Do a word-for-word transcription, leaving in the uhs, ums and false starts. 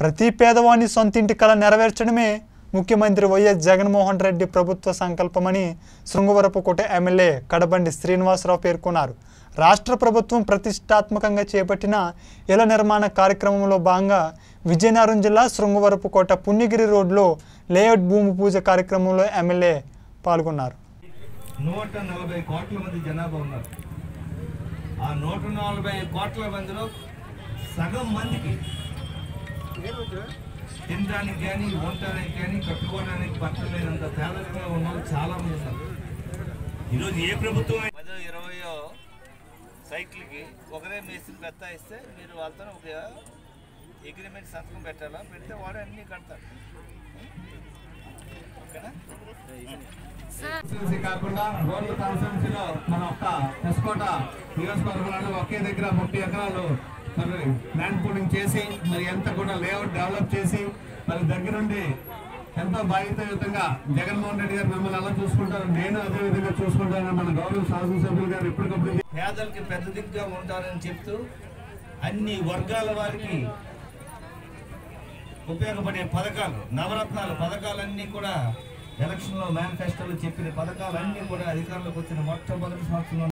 ప్రతి పేదవాణ్ణి సొంతింటి కళ నెరవేర్చడమే ముఖ్యమంత్రి వైఎస్ జగన్మోహన్ రెడ్డి ప్రభుత్వ సంకల్పమని శృంగవరపుకోట ఎమ్మెల్యే కడుబండి శ్రీనివాసరావు పేర్కొన్నారు. రాష్ట్ర ప్రభుత్వం ప్రతిష్టాత్మకంగా చేపట్టిన ఇళ్ల నిర్మాణ కార్యక్రమంలో భాగంగా విజయనగరం జిల్లా శృంగవరపుకోట పుణ్యగిరి రోడ్లో లేఅవుట్ భూమి పూజ కార్యక్రమంలో ఎమ్మెల్యే పాల్గొన్నారు. నూట నలభై కోట్ల మంది జనాభా ఉన్నారు. ఆ నూట నలభై కోట్ల మందిలో సగం మందికి తినడానికి కానీ ఉండటానికి కానీ కట్టుకోవడానికి బట్టలు లేనంత పేదలుగా ఉన్న వాళ్ళు చాలామంది ఉన్నారు. ఈరోజు ఏ ప్రభుత్వం పదో ఇరవయో సైకిల్కి ఒకరే మేస్త్రి పెద్ద ఇస్తే మీరు వాళ్ళతో ఒక అగ్రిమెంట్ సంతకం పెట్టాలా, పెడితే వాడు అన్నీ కడతారు. కాకుండా రోడ్ల కాన్స్టిట్యూన్సీలో మన ఒక్క ఎస్కోట నియోజకవర్గంలో ఒకే దగ్గర ముప్పై ఎకరాలు మరి ల్యాండ్ పూలింగ్ చేసి మరి ఎంత కూడా లేఅవుట్ డెవలప్ చేసి మరి దగ్గరుండి ఎంతో బాధ్యతాయుతంగా జగన్మోహన్ రెడ్డి గారు మిమ్మల్ని అలా చూసుకుంటారు, నేను అదే విధంగా చూసుకుంటానని మన గౌరవ శాసనసభ్యులు గారు ఎప్పటికప్పుడు పేదలకి పెద్ద దిగ్గా ఉంటారని చెప్తూ అన్ని వర్గాల వారికి ఉపయోగపడే పథకాలు, నవరత్నాలు పథకాలన్నీ కూడా ఎలక్షన్లో మేనిఫెస్టోలో చెప్పిన పథకాలన్నీ కూడా అధికారులకు వచ్చిన మొట్టమొదటి సంవత్సరంలో